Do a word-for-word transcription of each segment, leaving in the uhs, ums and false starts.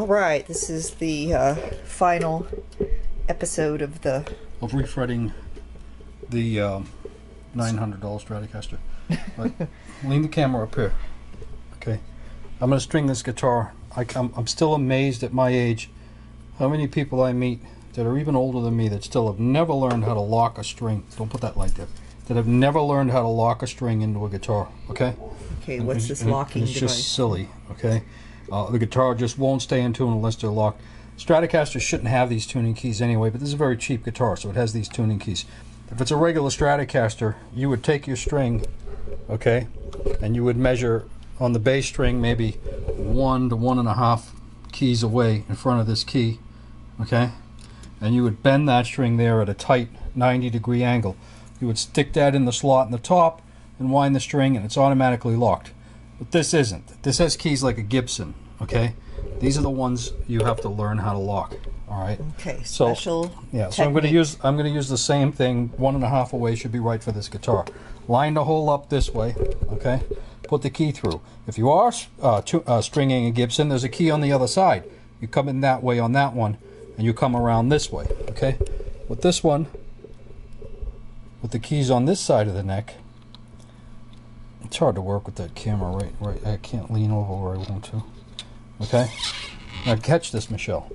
Alright, this is the uh, final episode of the... of refretting the um, nine hundred dollar Stratocaster. Right. Lean the camera up here. Okay. I'm going to string this guitar. I, I'm, I'm still amazed at my age how many people I meet that are even older than me that still have never learned how to lock a string. Don't put that light there. That have never learned how to lock a string into a guitar. Okay? Okay, and what's this locking it's device? It's just silly. Okay? Uh, the guitar just won't stay in tune unless they're locked. Stratocaster shouldn't have these tuning keys anyway, but this is a very cheap guitar, so it has these tuning keys. If it's a regular Stratocaster, you would take your string, okay, and you would measure on the bass string maybe one to one and a half keys away in front of this key, okay, and you would bend that string there at a tight ninety degree angle. You would stick that in the slot in the top and wind the string, and it's automatically locked. But this isn't. This has keys like a Gibson, okay? These are the ones you have to learn how to lock. All right. Okay. Special. So, yeah. Technique. So I'm going to use I'm going to use the same thing. One and a half away should be right for this guitar. Line the hole up this way. Okay. Put the key through. If you are uh, to, uh, stringing a Gibson, there's a key on the other side. You come in that way on that one, and you come around this way. Okay. With this one, with the keys on this side of the neck, it's hard to work with that camera. Right. Right. I can't lean over where I want to. Okay, now catch this, Michelle.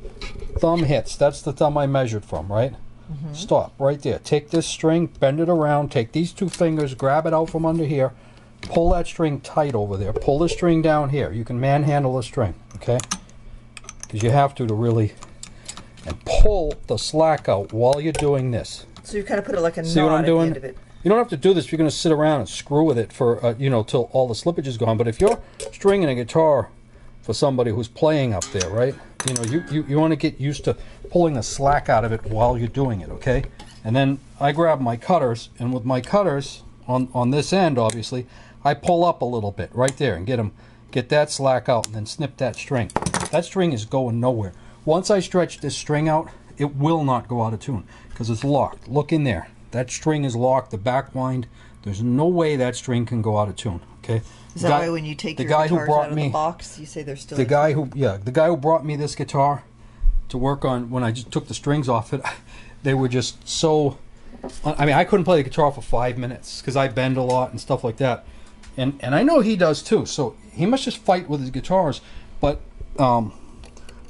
Thumb hits, that's the thumb I measured from, right? Mm-hmm. Stop, right there. Take this string, bend it around, take these two fingers, grab it out from under here, pull that string tight over there, pull the string down here. You can manhandle the string, okay? Because you have to to really, and pull the slack out while you're doing this. So you kind of put it like a knot at the end of it. You don't have to do this if you're going to sit around and screw with it for, uh, you know, till all the slippage is gone. But if you're stringing a guitar for somebody who's playing up there, right? You know, you, you, you want to get used to pulling the slack out of it while you're doing it, okay? And then I grab my cutters, and with my cutters, on, on this end, obviously, I pull up a little bit, right there, and get them, get that slack out, and then snip that string. That string is going nowhere. Once I stretch this string out, it will not go out of tune, because it's locked. Look in there. That string is locked, the back wind, there's no way that string can go out of tune, okay? Is that why when you take your guitars out of the box, you say they're still in the guy who, yeah, the guy who brought me this guitar to work on, when I just took the strings off it, they were just so, I mean, I couldn't play the guitar for five minutes because I bend a lot and stuff like that. And and I know he does too, so he must just fight with his guitars. But, um,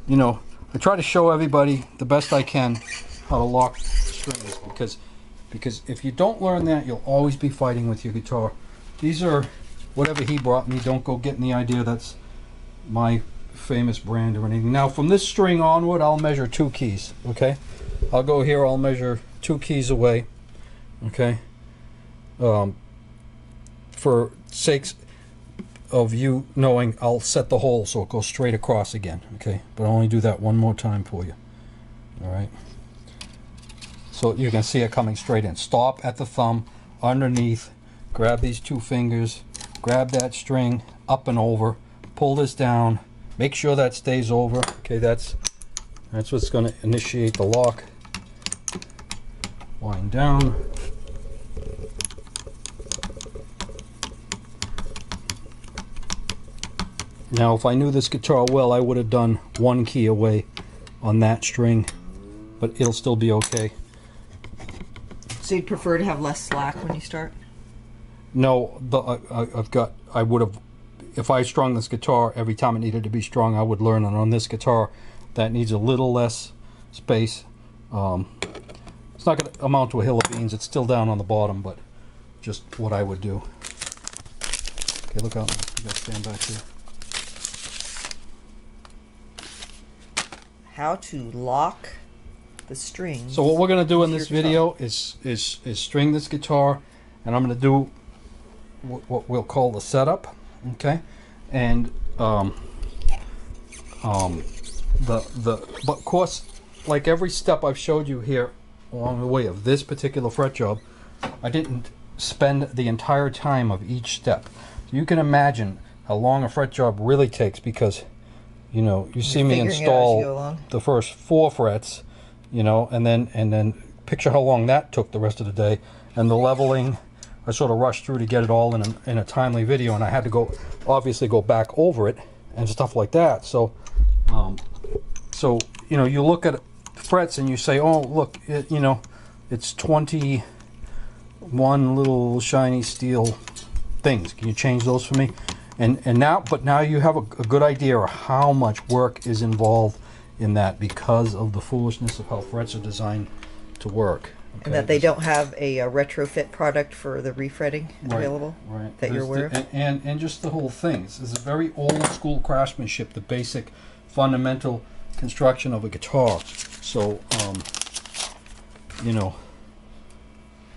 you know, I try to show everybody the best I can how to lock strings, because, because if you don't learn that, you'll always be fighting with your guitar. These are... whatever he brought me, don't go getting the idea that's my famous brand or anything. Now, from this string onward, I'll measure two keys, okay? I'll go here, I'll measure two keys away, okay? Um, for sakes of you knowing, I'll set the hole so it goes straight across again, okay? But I'll only do that one more time for you, all right? So you can see it coming straight in. Stop at the thumb, underneath, grab these two fingers, grab that string up and over, pull this down, make sure that stays over. Okay, that's that's what's going to initiate the lock. Wind down. Now, if I knew this guitar well, I would have done one key away on that string, but it'll still be okay. So you'd prefer to have less slack when you start? No, the, I, I've got, I would have, if I strung this guitar every time it needed to be strung, I would learn. And on this guitar, that needs a little less space. Um, it's not going to amount to a hill of beans. It's still down on the bottom, but just what I would do. Okay, look out. You got to stand back here. How to lock the strings. So what we're going to do in this video is, is, is string this guitar, and I'm going to do what we'll call the setup, okay, and um, um, the the but of course, like every step I've showed you here along the way of this particular fret job, I didn't spend the entire time of each step. So you can imagine how long a fret job really takes, because you know you see me install the first four frets, you know, and then and then picture how long that took the rest of the day, and the leveling. I sort of rushed through to get it all in a, in a timely video, and I had to go, obviously go back over it and stuff like that. So um, So, you know, you look at frets and you say, oh, look, it, you know, it's twenty-one little shiny steel things. Can you change those for me? And, and now, but now you have a, a good idea of how much work is involved in that because of the foolishness of how frets are designed to work. Okay. And that they don't have a, a retrofit product for the refretting right, available right. that There's you're aware the, of? And, and just the whole thing. This is a very old school craftsmanship, the basic fundamental construction of a guitar. So, um, you know,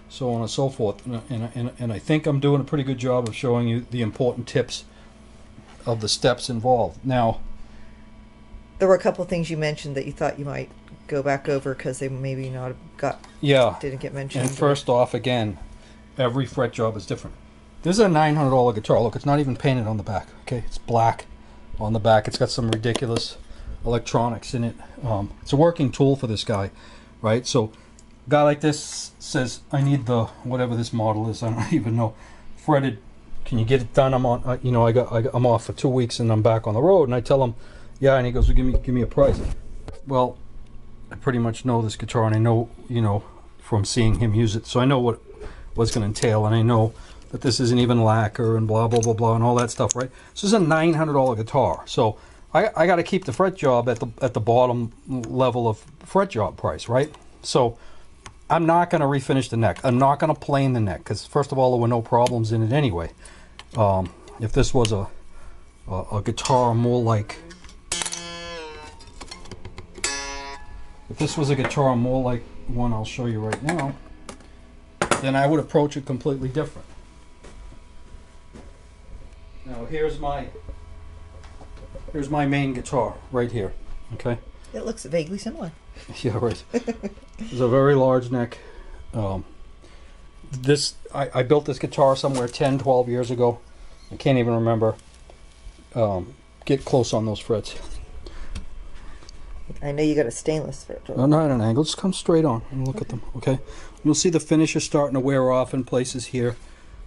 so on and so forth. And, and, and, and I think I'm doing a pretty good job of showing you the important tips of the steps involved. Now, there were a couple of things you mentioned that you thought you might go back over because they maybe not got yeah didn't get mentioned. And first off, again, every fret job is different. This is a nine hundred dollar guitar. Look, it's not even painted on the back. Okay, it's black on the back. It's got some ridiculous electronics in it. Um, it's a working tool for this guy, right? So, a guy like this says, "I need the whatever this model is. I don't even know fretted. Can you get it done? I'm on. Uh, you know, I got. I, I'm off for two weeks and I'm back on the road." And I tell him, "Yeah," and he goes, well, "Give me, give me a price." Well, I pretty much know this guitar, and I know, you know, from seeing him use it, so I know what what's going to entail, and I know that this isn't even lacquer and blah blah blah blah and all that stuff, right? So this is a nine hundred dollar guitar, so I I got to keep the fret job at the at the bottom level of fret job price, right? So I'm not going to refinish the neck. I'm not going to plane the neck because first of all, there were no problems in it anyway. Um, if this was a a, a guitar more like If this was a guitar more like one I'll show you right now, then I would approach it completely different. Now here's my here's my main guitar right here. Okay. It looks vaguely similar. Yeah, right. It's a very large neck. Um, this I, I built this guitar somewhere ten, twelve years ago. I can't even remember. Um, get close on those frets. I know you got a stainless fret. No, not an angle. Just come straight on and look okay. at them. Okay, you'll see the finish is starting to wear off in places here.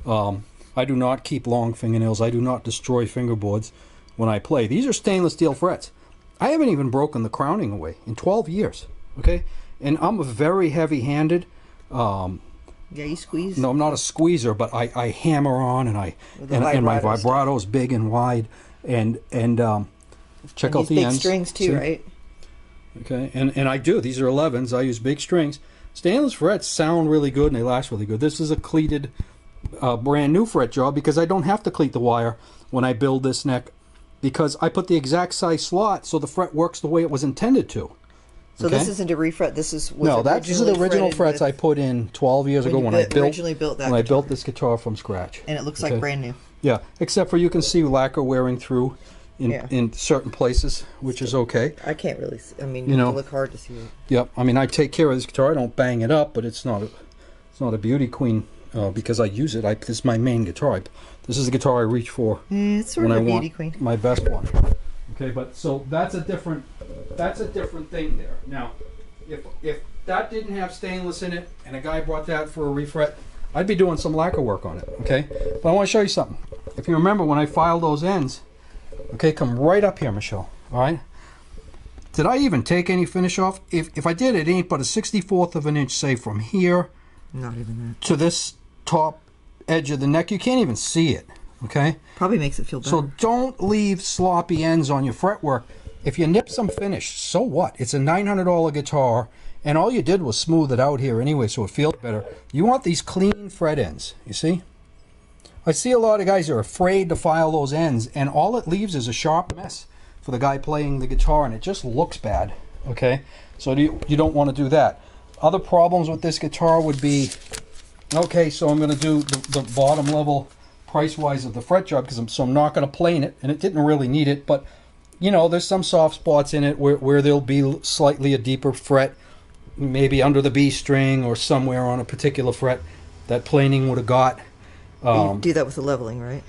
Um, I do not keep long fingernails. I do not destroy fingerboards when I play. These are stainless steel frets. I haven't even broken the crowning away in twelve years. Okay, and I'm a very heavy-handed. Um, yeah, you squeeze. No, I'm not a squeezer, but I, I hammer on and I and, and my vibrato is big and wide and and um, check and out the big ends. Big strings too, see? Right? Okay, and, and I do. These are elevens. I use big strings. Stainless frets sound really good and they last really good. This is a cleated, uh, brand new fret job because I don't have to cleat the wire when I build this neck because I put the exact size slot so the fret works the way it was intended to. So okay? This isn't a refret. This is was no. That's these are the original frets I put in twelve years ago when I built originally built that when I built this guitar from scratch. And it looks okay? like brand new. Yeah, except for you can see lacquer wearing through. In, yeah. in certain places, which is okay. I can't really see. I mean, you, you know, have to look hard to see it. Yep. I mean, I take care of this guitar. I don't bang it up, but it's not a, it's not a beauty queen uh, because I use it. I, this is my main guitar. I, this is the guitar I reach for mm, it's sort when of a I beauty want queen. my best one. Okay, but so that's a different that's a different thing there. Now, if if that didn't have stainless in it and a guy brought that for a refret, I'd be doing some lacquer work on it. Okay, but I want to show you something. If you remember when I filed those ends. Okay, come right up here, Michelle. All right. Did I even take any finish off? If if I did, it ain't but a sixty-fourth of an inch, say from here, not even that, to this top edge of the neck. You can't even see it. Okay. Probably makes it feel better. So don't leave sloppy ends on your fretwork. If you nip some finish, so what? It's a nine hundred dollar guitar, and all you did was smooth it out here anyway, so it feels better. You want these clean fret ends. You see? I see a lot of guys are afraid to file those ends, and all it leaves is a sharp mess for the guy playing the guitar, and it just looks bad, okay? So do you, you don't want to do that. Other problems with this guitar would be, okay, so I'm going to do the, the bottom level price-wise of the fret job, because I'm, so I'm not going to plane it, and it didn't really need it, but, you know, there's some soft spots in it where, where there'll be slightly a deeper fret, maybe under the B string or somewhere on a particular fret that planing would have got. Um, you do that with the leveling, right?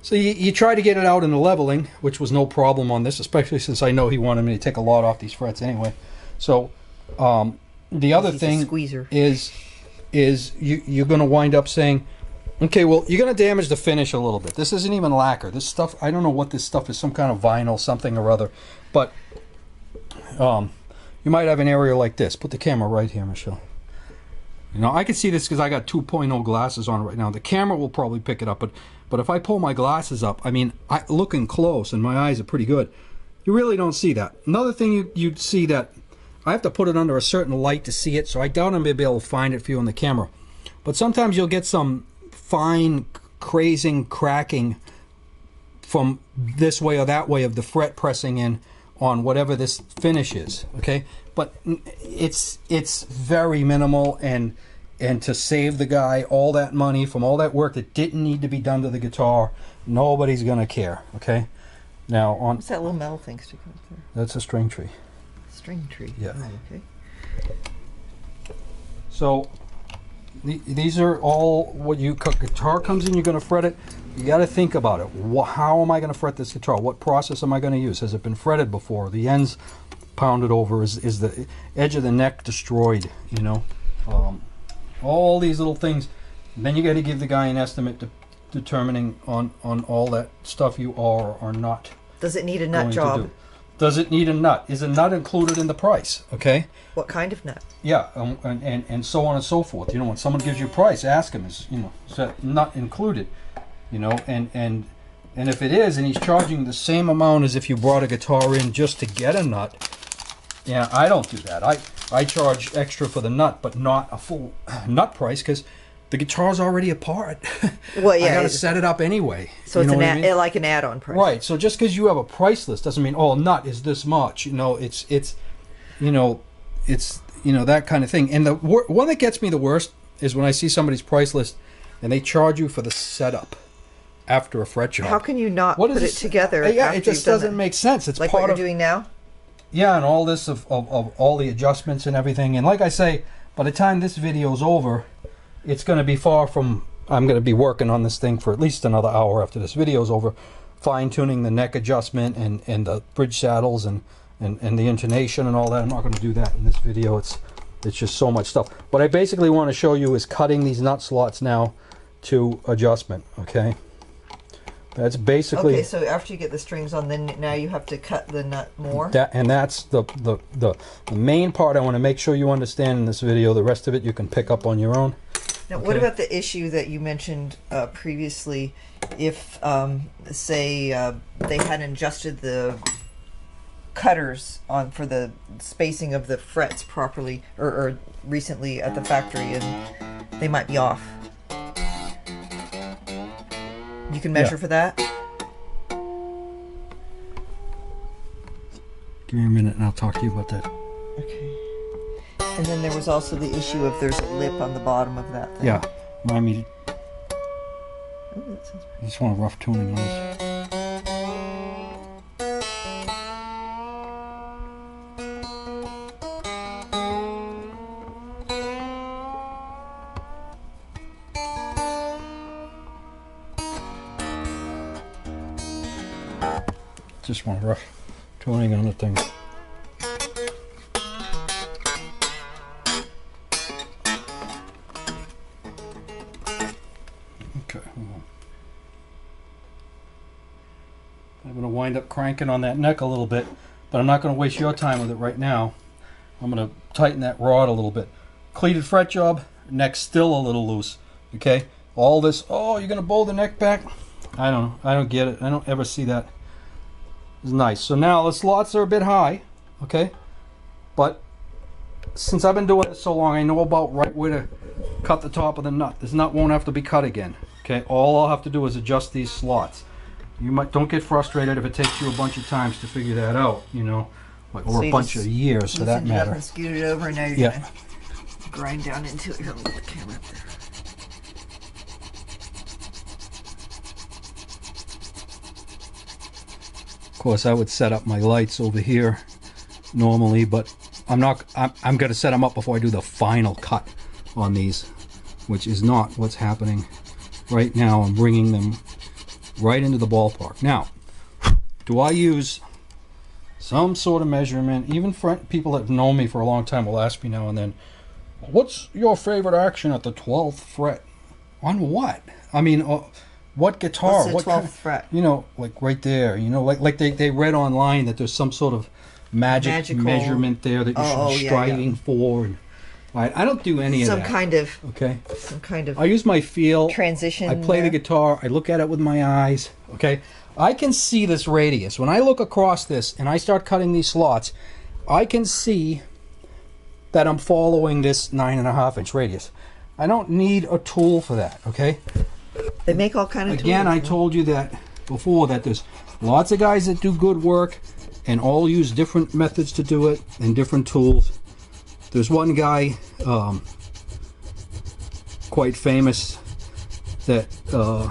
So you, you try to get it out in the leveling, which was no problem on this, especially since I know he wanted me to take a lot off these frets anyway. So um, the other thing is is you, you're going to wind up saying, okay, well, you're going to damage the finish a little bit. This isn't even lacquer. This stuff, I don't know what this stuff is, some kind of vinyl, something or other. But um, you might have an area like this. Put the camera right here, Michelle. You know, I can see this because I got two point oh glasses on right now. The camera will probably pick it up, but but if I pull my glasses up, I mean, I, looking close, and my eyes are pretty good, you really don't see that. Another thing you, you'd see that I have to put it under a certain light to see it, so I doubt I'm going to be able to find it for you on the camera. But sometimes you'll get some fine crazing, cracking from this way or that way of the fret pressing in on whatever this finish is, okay? But it's it's very minimal, and and to save the guy all that money from all that work that didn't need to be done to the guitar, nobody's gonna care, okay? Now on what's that little metal thing sticking up there? That's a string tree. String tree. Yeah. Oh, okay. So th these are all what you guitar comes in. You're gonna fret it. You got to think about it. How am I going to fret this guitar? What process am I going to use? Has it been fretted before? The ends pounded over? Is, is the edge of the neck destroyed? You know, um, all these little things. And then you got to give the guy an estimate de determining on, on all that stuff you are or are not. Does it need a nut job? Do. Does it need a nut? Is a nut included in the price? Okay. What kind of nut? Yeah, um, and, and, and so on and so forth. You know, when someone gives you a price, ask him, is, you know, is that nut included? You know, and and and if it is, and he's charging the same amount as if you brought a guitar in just to get a nut, yeah, I don't do that. I I charge extra for the nut, but not a full nut price because the guitar's already apart. Well, yeah, I gotta set it up anyway. So you it's know an I mean? like an add-on price, right? So just because you have a price list doesn't mean oh, nut is this much. You know, it's it's you know it's you know that kind of thing. And the one that gets me the worst is when I see somebody's price list and they charge you for the setup after a fret job. How can you not what put is it together? Yeah, after it just doesn't it. make sense. It's like part what you're of, doing now. Yeah, and all this of, of, of all the adjustments and everything. And like I say, by the time this video's over, it's going to be far from. I'm going to be working on this thing for at least another hour after this video's over, fine tuning the neck adjustment and and the bridge saddles and and and the intonation and all that. I'm not going to do that in this video. It's it's just so much stuff. What I basically want to show you is cutting these nut slots now to adjustment. Okay. That's basically. Okay, so after you get the strings on, then now you have to cut the nut more. That, and that's the, the the the main part I want to make sure you understand in this video. The rest of it you can pick up on your own. Now, okay. What about the issue that you mentioned uh, previously? If um, say uh, they hadn't adjusted the cutters on for the spacing of the frets properly, or, or recently at the factory, and they might be off. You can measure yeah. for that? Give me a minute and I'll talk to you about that. Okay. And then there was also the issue of there's a lip on the bottom of that thing. Yeah. Remind me. Ooh, that sounds pretty. I just want a rough tuning on this. Just want to rough tuning on the thing. Okay, hold on. I'm going to wind up cranking on that neck a little bit, but I'm not going to waste your time with it right now. I'm going to tighten that rod a little bit. Cleated fret job, neck still a little loose. Okay, all this. Oh, you're going to bowl the neck back? I don't know. I don't get it. I don't ever see that. Nice. So now the slots are a bit high, okay? But since I've been doing it so long, I know about right where to cut the top of the nut. This nut won't have to be cut again, okay? All I'll have to do is adjust these slots. You might don't get frustrated if it takes you a bunch of times to figure that out, you know, like, or so a bunch of years for that matter. And scoot it over, and now you're yeah. gonna grind down into it. Here, I'll let the camera up there. Of course, I would set up my lights over here normally, but I'm not. I'm, I'm going to set them up before I do the final cut on these, which is not what's happening right now. I'm bringing them right into the ballpark. Now, do I use some sort of measurement? Even for people that have known me for a long time will ask me now and then, "What's your favorite action at the twelfth fret?" On what? I mean. Uh, What guitar? What's the twelfth what kind of, fret? You know, like right there. You know, like like they, they read online that there's some sort of magic Magical. measurement there that you're oh, oh, striving yeah, yeah. for. And, right, I don't do any some of that. Some kind of okay. Some kind of. I use my feel. Transition. I play there. the guitar. I look at it with my eyes. Okay, I can see this radius when I look across this and I start cutting these slots. I can see that I'm following this nine and a half inch radius. I don't need a tool for that. Okay. They make all kind of tools. Again, I told you that before, that there's lots of guys that do good work and all use different methods to do it and different tools. There's one guy um, quite famous that uh,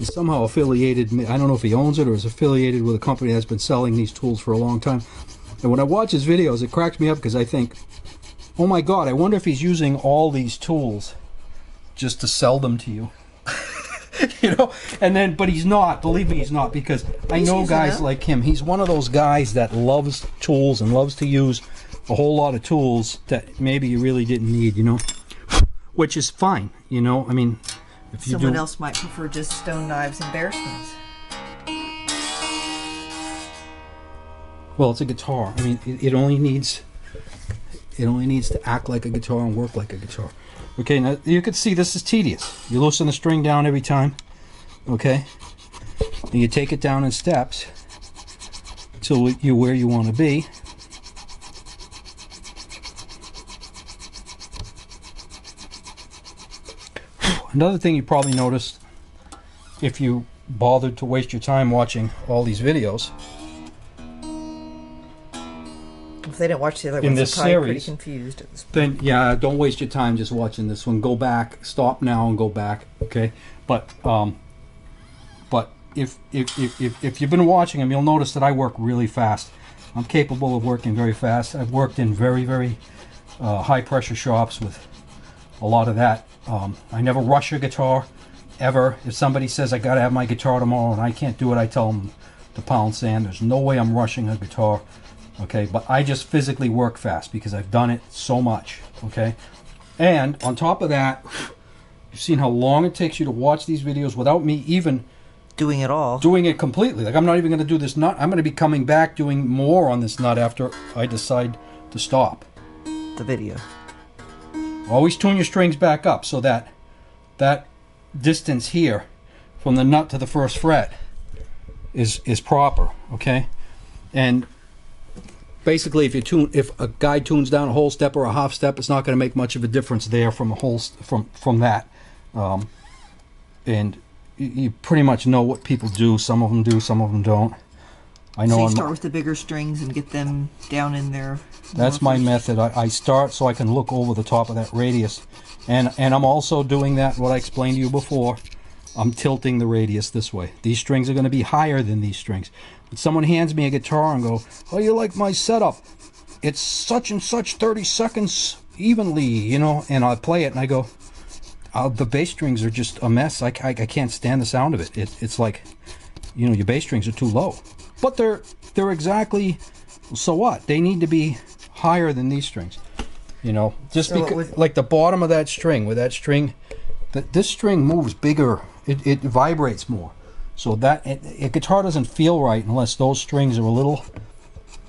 is somehow affiliated, I don't know if he owns it or is affiliated with a company that's been selling these tools for a long time. And when I watch his videos, it cracks me up because I think, oh my God, I wonder if he's using all these tools just to sell them to you. You know, and then, but he's not, believe me, he's not, because I know guys like him. He's one of those guys that loves tools and loves to use a whole lot of tools that maybe you really didn't need, you know, which is fine, you know. I mean, if you do, someone else might prefer just stone knives and bear skins. Well, it's a guitar. I mean, it, it only needs, it only needs to act like a guitar and work like a guitar. Okay, now you can see this is tedious. You loosen the string down every time, okay? And you take it down in steps till you're where you want to be. Another thing you probably noticed if you bothered to waste your time watching all these videos. If they didn't watch the other ones, they're probably pretty confused at this point. Then, yeah, don't waste your time just watching this one. Go back, stop now, and go back. Okay, but um, but if if if if you've been watching them, you'll notice that I work really fast. I'm capable of working very fast. I've worked in very very uh, high pressure shops with a lot of that. Um, I never rush a guitar ever. If somebody says I got to have my guitar tomorrow and I can't do it, I tell them to pound sand. There's no way I'm rushing a guitar. Okay, but I just physically work fast because I've done it so much, okay? And on top of that, you've seen how long it takes you to watch these videos without me even doing it all. Doing it completely. Like, I'm not even going to do this nut. I'm going to be coming back doing more on this nut after I decide to stop the video. Always tune your strings back up so that that distance here from the nut to the first fret is is proper, okay? And basically, if you tune, if a guy tunes down a whole step or a half step, it's not going to make much of a difference there from a whole from from that. Um, and you, you pretty much know what people do. Some of them do, some of them don't. I know. So you start with the bigger strings and get them down in there. That's my method. I, I start so I can look over the top of that radius, and and I'm also doing that. What I explained to you before, I'm tilting the radius this way. These strings are going to be higher than these strings. But someone hands me a guitar and go, oh, you like my setup? It's such and such thirty seconds evenly, you know, and I play it and I go, oh, the bass strings are just a mess. I, I, I can't stand the sound of it. it. It's like, you know, your bass strings are too low. But they're, they're exactly, so what? They need to be higher than these strings, you know. Just so because, was, like the bottom of that string, with that string, that this string moves bigger. It, it vibrates more, so that it, a guitar doesn't feel right unless those strings are a little,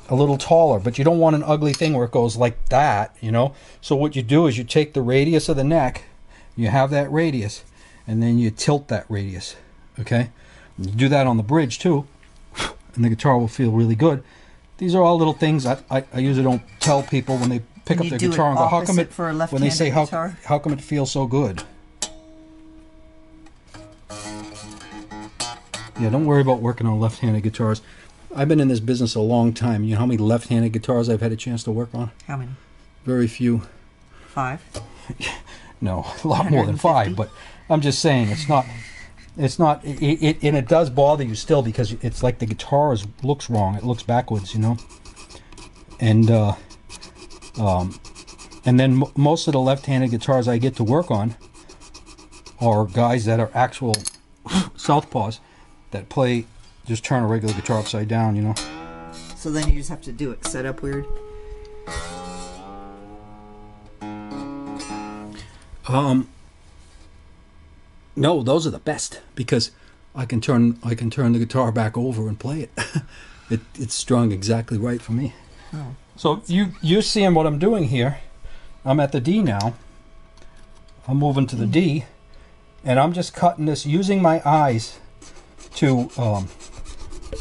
a little taller. But you don't want an ugly thing where it goes like that, you know. So what you do is you take the radius of the neck, you have that radius, and then you tilt that radius. Okay, you do that on the bridge too, and the guitar will feel really good. These are all little things I I, I usually don't tell people when they pick up their guitar and go, how come it, for a left-handed guitar? When they say how how come it feels so good. Yeah, don't worry about working on left-handed guitars. I've been in this business a long time. You know how many left-handed guitars I've had a chance to work on? How many? Very few. Five? No, a lot more than five, but I'm just saying it's not, it's not, it, it, and it does bother you still because it's like the guitar is, looks wrong. It looks backwards, you know? And, uh, um, and then m most of the left-handed guitars I get to work on are guys that are actual southpaws that play, just turn a regular guitar upside down, you know. So then you just have to do it set up weird. Um. No, those are the best because I can turn I can turn the guitar back over and play it. it it's strung exactly right for me. Oh. So you, you're seeing what I'm doing here. I'm at the D now. I'm moving to the D, and I'm just cutting this using my eyes to um,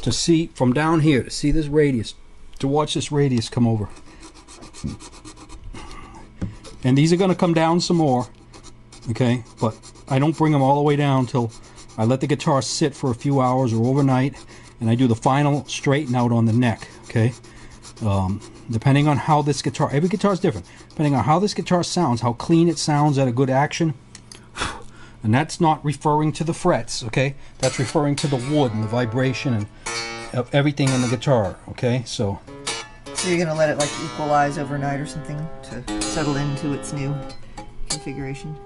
to see from down here, to see this radius, to watch this radius come over. And these are going to come down some more, okay? But I don't bring them all the way down till I let the guitar sit for a few hours or overnight, and I do the final straighten out on the neck, okay? Um, depending on how this guitar, every guitar is different, depending on how this guitar sounds, how clean it sounds at a good action. And that's not referring to the frets, okay? That's referring to the wood and the vibration and everything in the guitar, okay? So, so you're going to let it like equalize overnight or something to settle into its new configuration?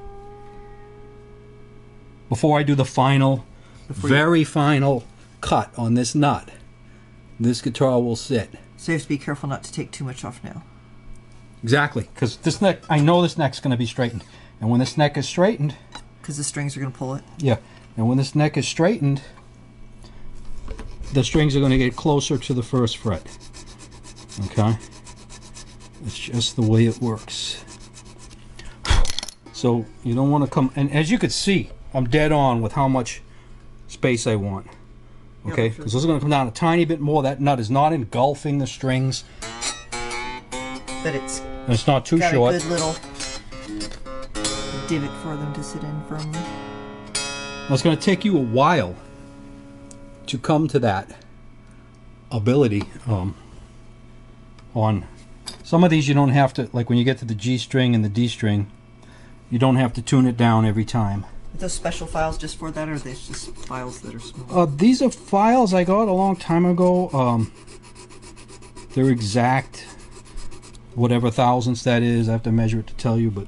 Before I do the final, Before very you... final cut on this nut, this guitar will sit. So you have to be careful not to take too much off now. Exactly, because this neck, I know this neck's going to be straightened. And when this neck is straightened... Because the strings are going to pull it. Yeah, and when this neck is straightened, the strings are going to get closer to the first fret. Okay? It's just the way it works. So you don't want to come... And as you can see, I'm dead on with how much space I want. Okay, because those are going to come down a tiny bit more. That nut is not engulfing the strings. But it's, and it's not too got short. A good little divot for them to sit in firmly. Now it's going to take you a while to come to that ability. Um, on some of these, you don't have to, like when you get to the G string and the D string, you don't have to tune it down every time. Those special files just for that, or are they just files that are small? Uh, these are files I got a long time ago. Um, they're exact, whatever thousandths that is. I have to measure it to tell you, but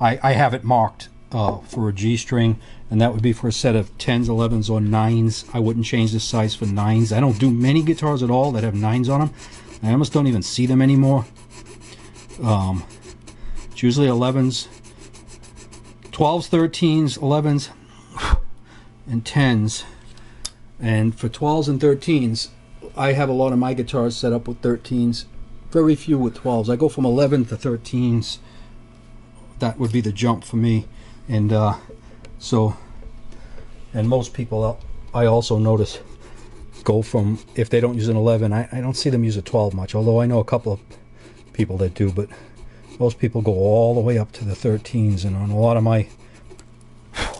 I, I have it marked uh, for a G string, and that would be for a set of tens, elevens, or nines. I wouldn't change the size for nines. I don't do many guitars at all that have nines on them. I almost don't even see them anymore. Um, it's usually elevens. twelves, thirteens, elevens, and tens. And for twelves and thirteens, I have a lot of my guitars set up with thirteens. Very few with twelves. I go from eleven to thirteens. That would be the jump for me. And uh, so, and most people I also notice go from, if they don't use an eleven, I, I don't see them use a twelve much, although I know a couple of people that do, but most people go all the way up to the thirteens, and on a lot of my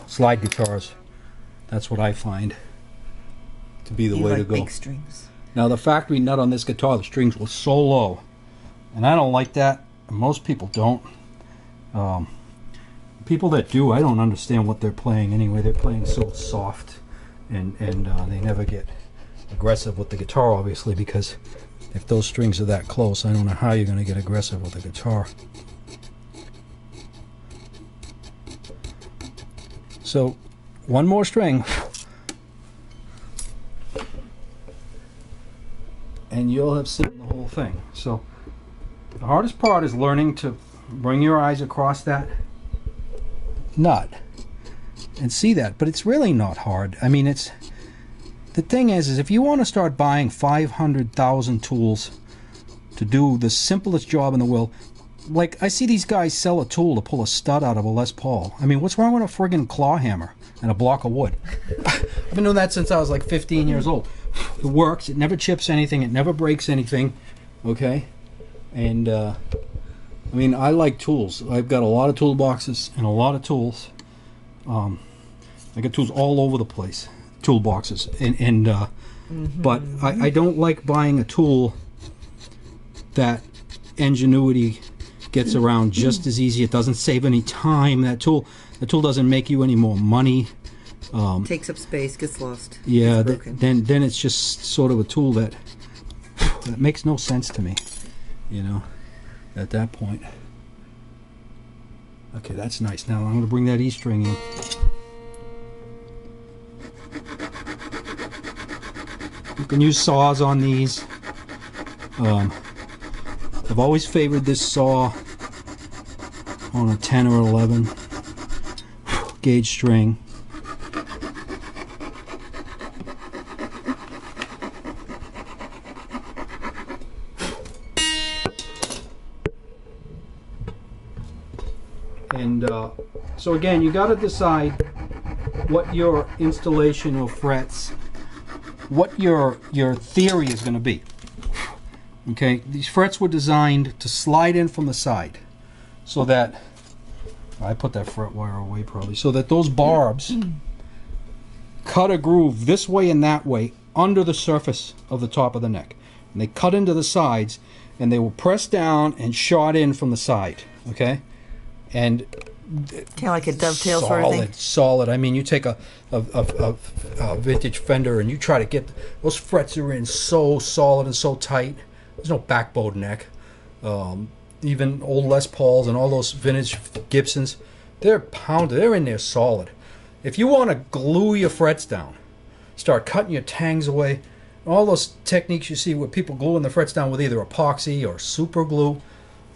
slide guitars, that's what I find to be the way to go. You like big strings. Now the factory nut on this guitar, the strings were so low, and I don't like that. Most people don't. Um, people that do, I don't understand what they're playing anyway. They're playing so soft, and and uh, they never get aggressive with the guitar, obviously, because if those strings are that close, I don't know how you're going to get aggressive with the guitar. So, one more string. And you'll have seen the whole thing. So, the hardest part is learning to bring your eyes across that nut and see that. But it's really not hard. I mean, it's... The thing is, is if you want to start buying five hundred thousand tools to do the simplest job in the world, like I see these guys sell a tool to pull a stud out of a Les Paul. I mean, what's wrong with a friggin' claw hammer and a block of wood? I've been doing that since I was like fifteen years old. It works. It never chips anything. It never breaks anything. Okay? And, uh, I mean, I like tools. I've got a lot of toolboxes and a lot of tools. Um, I got tools all over the place. Toolboxes and and uh, mm-hmm. But I, I don't like buying a tool that ingenuity gets around just as easy. It doesn't save any time. That tool, the tool doesn't make you any more money. Um, Takes up space, gets lost. Yeah, gets th then then it's just sort of a tool that that makes no sense to me. You know, at that point. Okay, that's nice. Now I'm going to bring that E string in. You can use saws on these. Um, I've always favored this saw on a ten or eleven gauge string. And uh, so again, you got to decide what your installation of frets, what your your theory is going to be. Okay, these frets were designed to slide in from the side, so that I put that fret wire away probably, so that those barbs cut a groove this way and that way under the surface of the top of the neck, and they cut into the sides, and they will press down and shot in from the side. Okay, and kind of like a dovetail sort of thing. Solid. I mean, you take a, a, a, a, a vintage Fender and you try to get those frets are in so solid and so tight. There's no backbowed neck. Um, even old Les Pauls and all those vintage Gibsons, they're pounded. They're in there solid. If you want to glue your frets down, start cutting your tangs away, all those techniques you see where people gluing the frets down with either epoxy or super glue,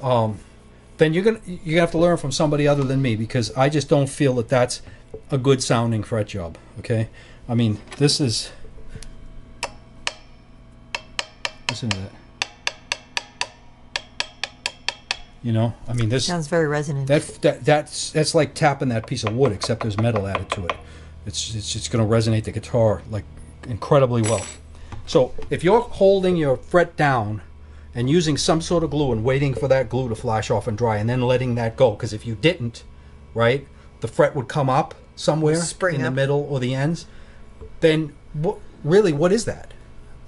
um, then you're gonna you're gonna have to learn from somebody other than me, because I just don't feel that that's a good sounding fret job. Okay, I mean, this is, listen to that. You know, I mean, this sounds very resonant. That, that that's that's like tapping that piece of wood, except there's metal added to it. It's it's it's going to resonate the guitar like incredibly well. So if you're holding your fret down and using some sort of glue and waiting for that glue to flash off and dry and then letting that go, because if you didn't, right, the fret would come up somewhere Spring in up. the middle or the ends, then what, really, what is that?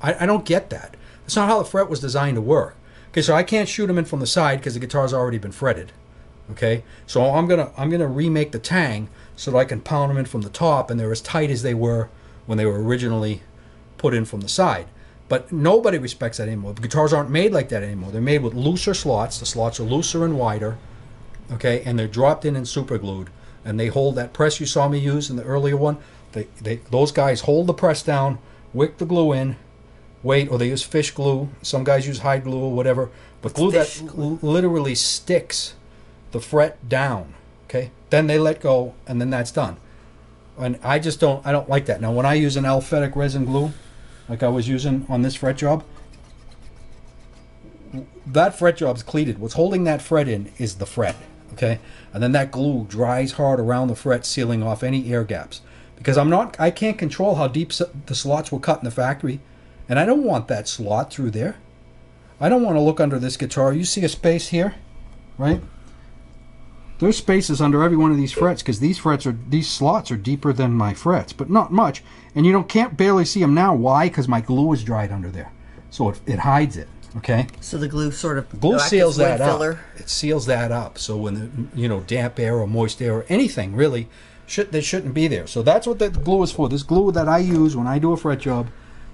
I, I don't get that. That's not how the fret was designed to work. Okay, so I can't shoot them in from the side because the guitar's already been fretted. Okay, so I'm gonna I'm gonna remake the tang so that I can pound them in from the top and they're as tight as they were when they were originally put in from the side. But nobody respects that anymore. The guitars aren't made like that anymore. They're made with looser slots. The slots are looser and wider, okay, and they're dropped in and super glued. And they hold that press you saw me use in the earlier one. They, they, those guys hold the press down, wick the glue in, wait, or they use fish glue. Some guys use hide glue or whatever. But glue that literally sticks the fret down, okay? Then they let go, and then that's done. And I just don't, I don't like that. Now, when I use an alphabetic resin glue, like I was using on this fret job, that fret job's cleated. What's holding that fret in is the fret, okay? And then that glue dries hard around the fret, sealing off any air gaps. Because I'm not, I can't control how deep the slots were cut in the factory, and I don't want that slot through there. I don't want to look under this guitar. You see a space here, right? There's spaces under every one of these frets, because these frets are, these slots are deeper than my frets, but not much. And you don't, can't barely see them now. Why? Because my glue is dried under there, so it, it hides it. Okay. So the glue sort of glue seals that up. It seals that up. So when the, you know, damp air or moist air or anything really, should that shouldn't be there. So that's what the glue is for. This glue that I use when I do a fret job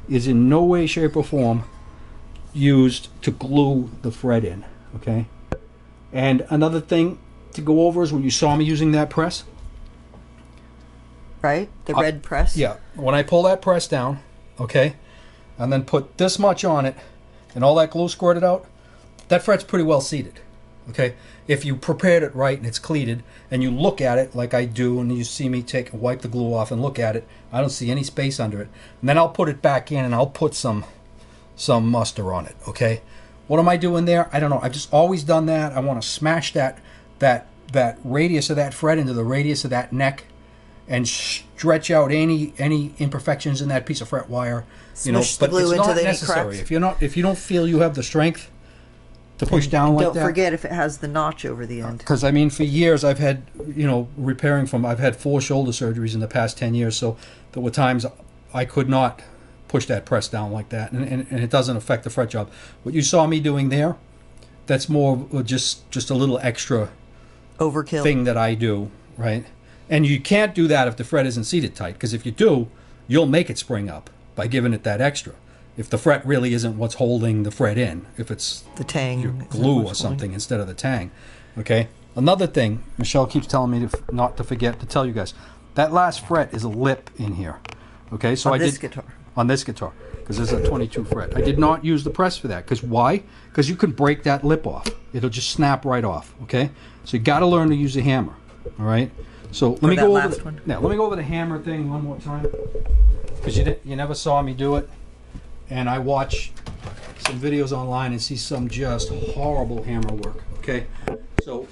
is in no way, shape, or form used to glue the fret in. Okay. And another thing to go over is when you saw me using that press, right, the red I, press yeah when I pull that press down, okay, and then put this much on it and all that glue squirted out, that fret's pretty well seated, okay, if you prepared it right and it's cleated and you look at it like I do, and you see me take and wipe the glue off and look at it, I don't see any space under it, and then I'll put it back in and I'll put some some muster on it. Okay, what am I doing there? I don't know. I've just always done that. I want to smash that that that radius of that fret into the radius of that neck and stretch out any any imperfections in that piece of fret wire, you know, but it's not necessary. If you're not, if you don't feel you have the strength to push down like that, don't forget if it has the notch over the end. Because I mean, for years I've had, you know, repairing from, I've had four shoulder surgeries in the past ten years, so there were times I could not push that press down like that, and, and, and it doesn't affect the fret job. What you saw me doing there, that's more just just a little extra overkill thing that I do, right? And you can't do that if the fret isn't seated tight, because if you do, you'll make it spring up by giving it that extra. If the fret really isn't what's holding the fret in, if it's the tang, your glue or something holding instead of the tang. Okay. Another thing, Michelle keeps telling me to f not to forget to tell you guys, that last fret is a lip in here. Okay. So on I this did guitar. on this guitar, because this is a twenty-two fret. I did not use the press for that, because why? Because you can break that lip off. It'll just snap right off. Okay. So you got to learn to use a hammer. All right. So let me go over the, yeah, let me go over the hammer thing one more time, because you you never saw me do it, and I watch some videos online and see some just horrible hammer work. Okay. So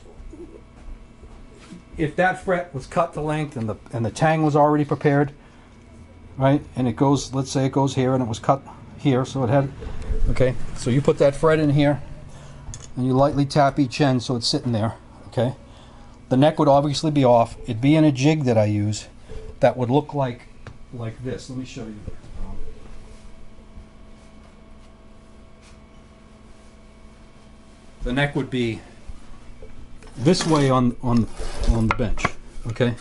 if that fret was cut to length and the and the tang was already prepared, right, and it goes, let's say it goes here and it was cut here, so it had, okay, so you put that fret in here and you lightly tap each end so it's sitting there, okay? The neck would obviously be off. It'd be in a jig that I use that would look like like this. Let me show you. The neck would be this way on on on the bench, okay?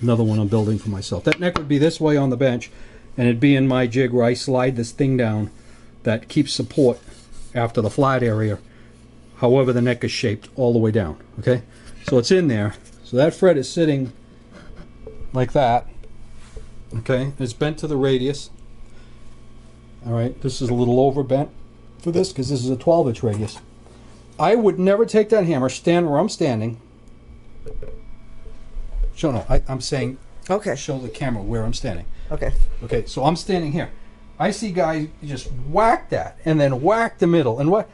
Another one I'm building for myself. That neck would be this way on the bench, and it'd be in my jig where I slide this thing down that keeps support after the flat area, however the neck is shaped, all the way down, okay? So it's in there. So that fret is sitting like that, okay? It's bent to the radius. All right, this is a little overbent for this because this is a twelve inch radius. I would never take that hammer, stand where I'm standing. So no, I, I'm saying, okay, show the camera where I'm standing. Okay. Okay, so I'm standing here. I see guys just whack that and then whack the middle. And what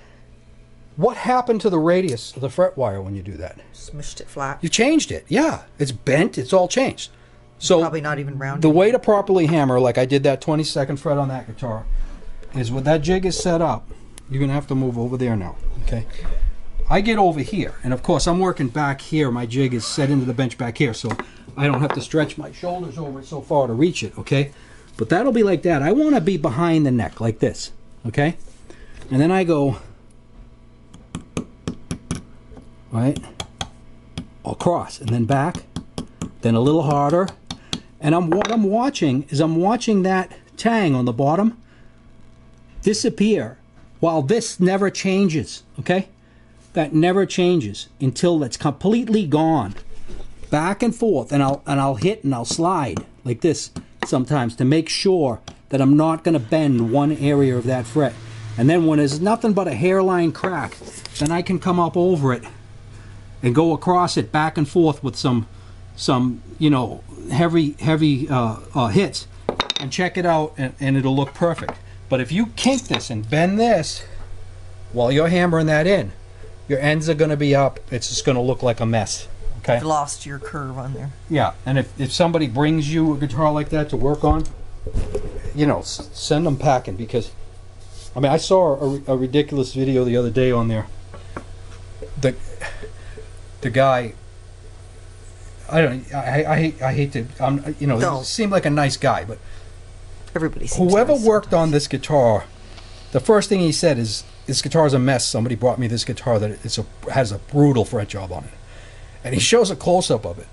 what happened to the radius of the fret wire when you do that? Smushed it flat. You changed it, yeah. It's bent, it's all changed. So probably not even rounded. The way to properly hammer, like I did that twenty-second fret on that guitar, is when that jig is set up, you're gonna have to move over there now, okay? I get over here, and of course I'm working back here. My jig is set into the bench back here, so I don't have to stretch my shoulders over it so far to reach it, okay? But that'll be like that. I want to be behind the neck like this, okay? And then I go right across and then back, then a little harder. And I'm what I'm watching is I'm watching that tang on the bottom disappear while this never changes, okay? That never changes until it's completely gone. Back and forth, and I'll and I'll hit and I'll slide like this sometimes to make sure that I'm not going to bend one area of that fret. And then when there's nothing but a hairline crack, then I can come up over it and go across it back and forth with some some you know heavy heavy uh, uh, hits and check it out, and, and it'll look perfect. But if you kink this and bend this while you're hammering that in, your ends are going to be up. It's just going to look like a mess. Okay. You've lost your curve on there. Yeah, and if, if somebody brings you a guitar like that to work on, you know, s send them packing, because, I mean, I saw a, a ridiculous video the other day on there. The the guy, I don't, I I hate I hate to, I'm, you know, no. He seemed like a nice guy, but everybody seems whoever nice worked sometimes. On this guitar, the first thing he said is, "This guitar is a mess. Somebody brought me this guitar that it's a has a brutal fret job on it." And he shows a close-up of it,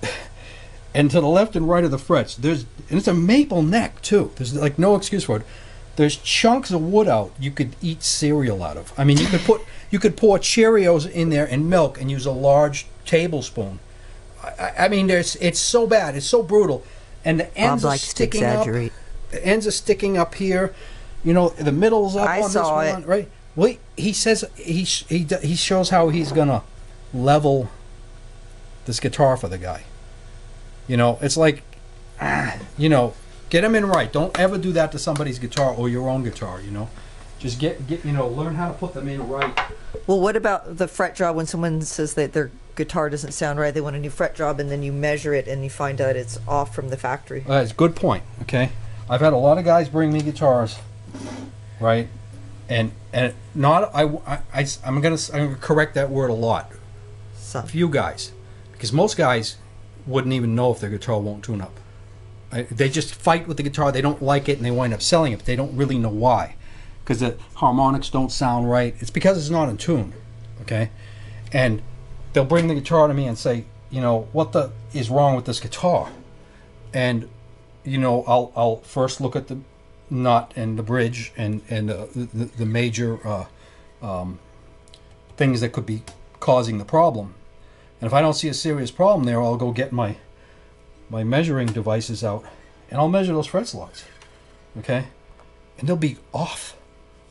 and to the left and right of the frets, there's, and it's a maple neck too, there's like no excuse for it, there's chunks of wood out you could eat cereal out of. I mean, you could put you could pour Cheerios in there and milk and use a large tablespoon. I, I mean, there's, it's so bad, it's so brutal, and the ends Bob are sticking up, the ends are sticking up here, you know, the middle's up I on saw this one, it. Right? Well, he, he says, he, he, he shows how he's gonna level this guitar for the guy. You know, it's like, ah, you know, get him in right. Don't ever do that to somebody's guitar or your own guitar, you know. Just get, get you know, learn how to put them in right. Well, what about the fret job when someone says that their guitar doesn't sound right, they want a new fret job, and then you measure it and you find out it's off from the factory? Uh, that's a good point, okay? I've had a lot of guys bring me guitars, right? And and not, I, I, I, I'm gonna, I'm gonna correct that word a lot. Some. Few guys. Because most guys wouldn't even know if their guitar won't tune up. They just fight with the guitar, they don't like it, and they wind up selling it, but they don't really know why. Because the harmonics don't sound right. It's because it's not in tune, okay? And they'll bring the guitar to me and say, you know, what the is wrong with this guitar? And, you know, I'll, I'll first look at the nut and the bridge and, and uh, the, the major uh, um, things that could be causing the problem. And if I don't see a serious problem there, I'll go get my my measuring devices out, and I'll measure those fret slots, okay? And they'll be off,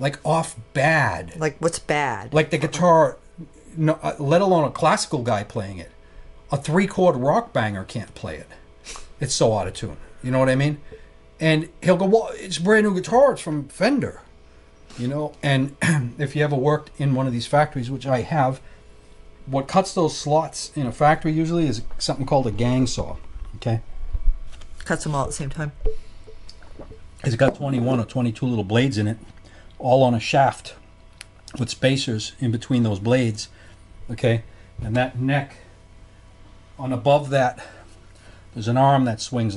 like off bad. Like what's bad? Like the guitar, no, uh, let alone a classical guy playing it. A three-chord rock banger can't play it. It's so out of tune. You know what I mean? And he'll go, well, it's brand new guitar. It's from Fender, you know? And if you ever worked in one of these factories, which I have, what cuts those slots in a factory usually is something called a gang saw. Okay. Cuts them all at the same time. It's got twenty-one or twenty-two little blades in it, all on a shaft with spacers in between those blades. Okay. And that neck, on above that, there's an arm that swings